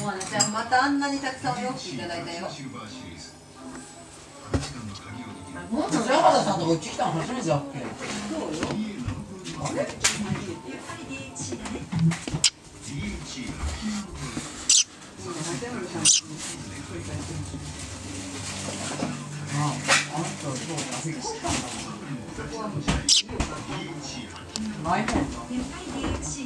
モアナちゃん、またあんなにたくさんお洋服いただいたよ。もっと白肌さんとこっち来たの初めてだっけ。そうよ。あれ？マイフォンだ。